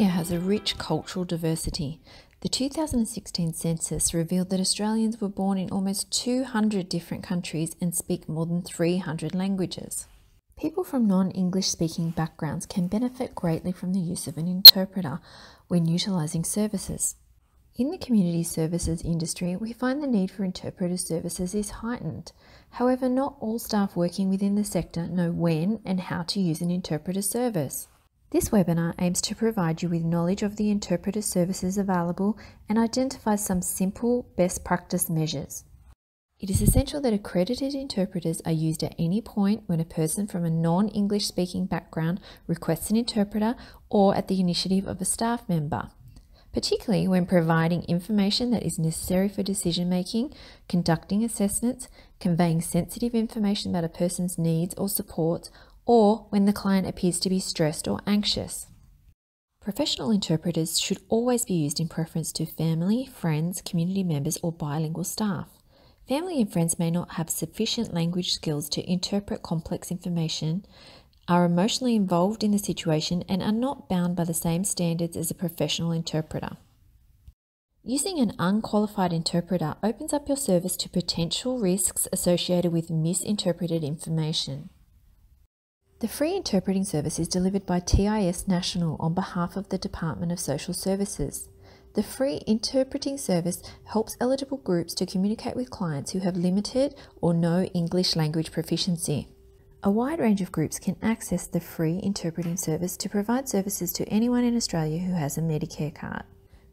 Australia has a rich cultural diversity. The 2016 census revealed that Australians were born in almost 200 different countries and speak more than 300 languages. People from non-English speaking backgrounds can benefit greatly from the use of an interpreter when utilising services. In the community services industry, we find the need for interpreter services is heightened. However, not all staff working within the sector know when and how to use an interpreter service. This webinar aims to provide you with knowledge of the interpreter services available and identify some simple best practice measures. It is essential that accredited interpreters are used at any point when a person from a non-English speaking background requests an interpreter or at the initiative of a staff member, particularly when providing information that is necessary for decision making, conducting assessments, conveying sensitive information about a person's needs or supports, or when the client appears to be stressed or anxious. Professional interpreters should always be used in preference to family, friends, community members, or bilingual staff. Family and friends may not have sufficient language skills to interpret complex information, are emotionally involved in the situation, and are not bound by the same standards as a professional interpreter. Using an unqualified interpreter opens up your service to potential risks associated with misinterpreted information. The Free Interpreting Service is delivered by TIS National on behalf of the Department of Social Services. The Free Interpreting Service helps eligible groups to communicate with clients who have limited or no English language proficiency. A wide range of groups can access the Free Interpreting Service to provide services to anyone in Australia who has a Medicare card.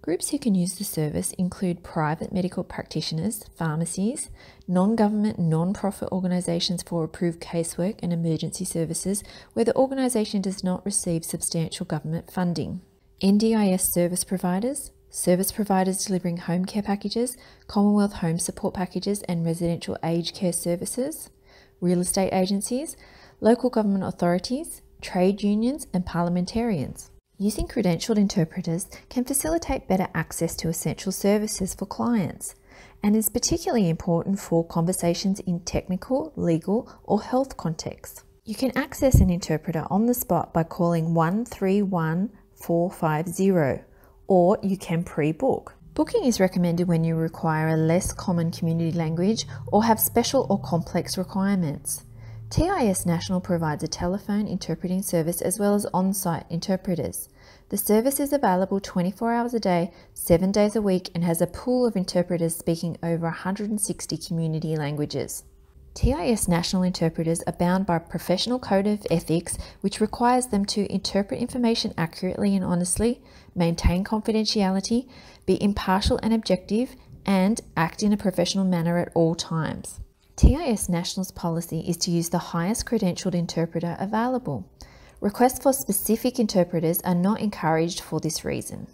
Groups who can use the service include private medical practitioners, pharmacies, non-government, non-profit organisations for approved casework and emergency services where the organisation does not receive substantial government funding, NDIS service providers delivering home care packages, Commonwealth home support packages and residential aged care services, real estate agencies, local government authorities, trade unions and parliamentarians. Using credentialed interpreters can facilitate better access to essential services for clients and is particularly important for conversations in technical, legal or health contexts. You can access an interpreter on the spot by calling 131450 or you can pre-book. Booking is recommended when you require a less common community language or have special or complex requirements. TIS National provides a telephone interpreting service as well as on-site interpreters. The service is available 24 hours a day, 7 days a week and has a pool of interpreters speaking over 160 community languages. TIS National interpreters are bound by a professional code of ethics which requires them to interpret information accurately and honestly, maintain confidentiality, be impartial and objective, and act in a professional manner at all times. TIS National's policy is to use the highest credentialed interpreter available. Requests for specific interpreters are not encouraged for this reason.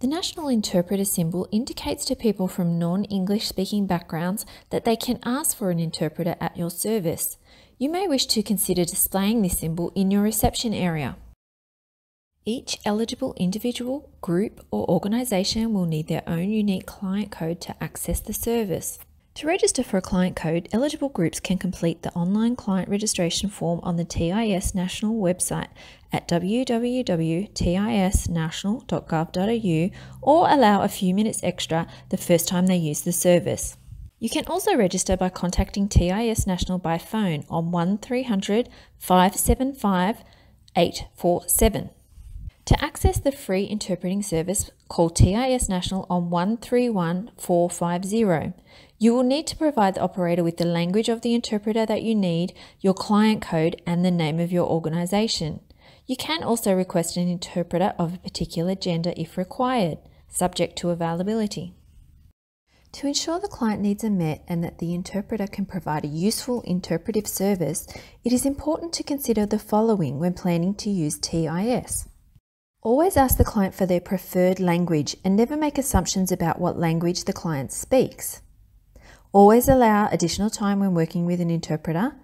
The National Interpreter symbol indicates to people from non-English speaking backgrounds that they can ask for an interpreter at your service. You may wish to consider displaying this symbol in your reception area. Each eligible individual, group or organisation will need their own unique client code to access the service. To register for a client code, eligible groups can complete the online client registration form on the TIS National website at www.tisnational.gov.au or allow a few minutes extra the first time they use the service. You can also register by contacting TIS National by phone on 1300 575 847. To access the Free Interpreting Service, call TIS National on 131450. You will need to provide the operator with the language of the interpreter that you need, your client code, and the name of your organisation. You can also request an interpreter of a particular gender if required, subject to availability. To ensure the client needs are met and that the interpreter can provide a useful interpretive service, it is important to consider the following when planning to use TIS. Always ask the client for their preferred language and never make assumptions about what language the client speaks. Always allow additional time when working with an interpreter.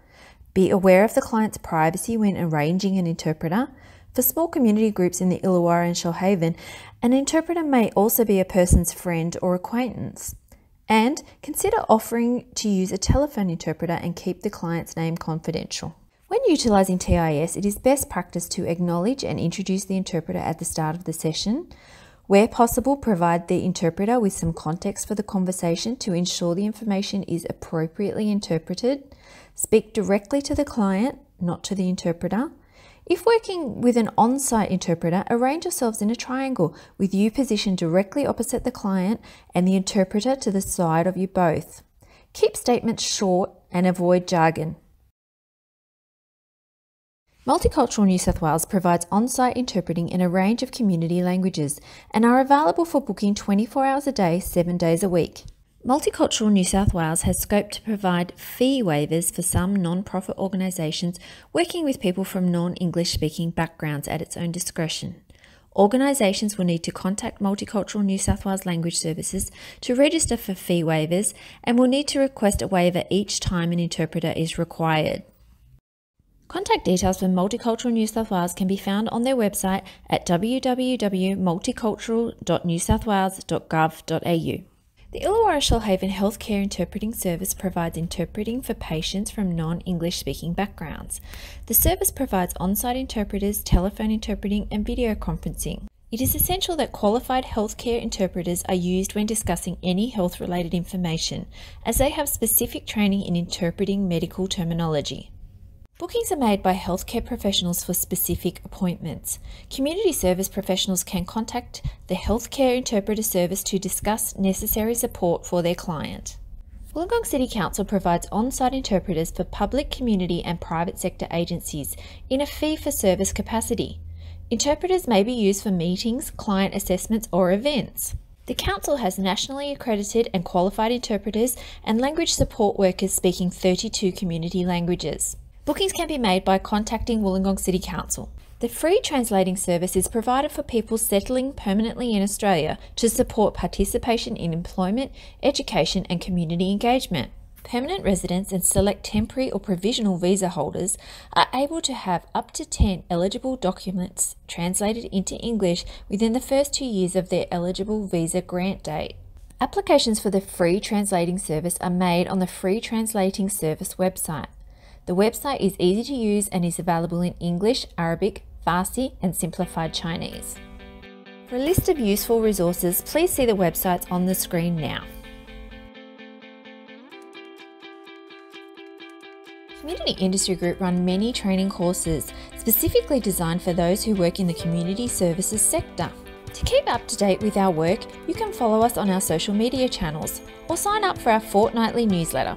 Be aware of the client's privacy when arranging an interpreter. For small community groups in the Illawarra and Shoalhaven, an interpreter may also be a person's friend or acquaintance. And consider offering to use a telephone interpreter and keep the client's name confidential. When utilising TIS, it is best practice to acknowledge and introduce the interpreter at the start of the session. Where possible, provide the interpreter with some context for the conversation to ensure the information is appropriately interpreted. Speak directly to the client, not to the interpreter. If working with an on-site interpreter, arrange yourselves in a triangle with you positioned directly opposite the client and the interpreter to the side of you both. Keep statements short and avoid jargon. Multicultural New South Wales provides on-site interpreting in a range of community languages and are available for booking 24 hours a day, 7 days a week. Multicultural New South Wales has scope to provide fee waivers for some non-profit organisations working with people from non-English speaking backgrounds at its own discretion. Organisations will need to contact Multicultural New South Wales Language Services to register for fee waivers and will need to request a waiver each time an interpreter is required. Contact details for Multicultural New South Wales can be found on their website at www.multicultural.newsouthwales.gov.au. The Illawarra Shoalhaven Healthcare Interpreting Service provides interpreting for patients from non-English speaking backgrounds. The service provides on-site interpreters, telephone interpreting and video conferencing. It is essential that qualified healthcare interpreters are used when discussing any health-related information, as they have specific training in interpreting medical terminology. Bookings are made by healthcare professionals for specific appointments. Community service professionals can contact the Healthcare Interpreter Service to discuss necessary support for their client. Wollongong City Council provides on-site interpreters for public, community and private sector agencies in a fee-for-service capacity. Interpreters may be used for meetings, client assessments or events. The Council has nationally accredited and qualified interpreters and language support workers speaking 32 community languages. Bookings can be made by contacting Wollongong City Council. The Free Translating Service is provided for people settling permanently in Australia to support participation in employment, education and community engagement. Permanent residents and select temporary or provisional visa holders are able to have up to 10 eligible documents translated into English within the first 2 years of their eligible visa grant date. Applications for the Free Translating Service are made on the Free Translating Service website. The website is easy to use and is available in English, Arabic, Farsi and simplified Chinese. For a list of useful resources, please see the websites on the screen now. Community Industry Group run many training courses specifically designed for those who work in the community services sector. To keep up to date with our work, you can follow us on our social media channels or sign up for our fortnightly newsletter.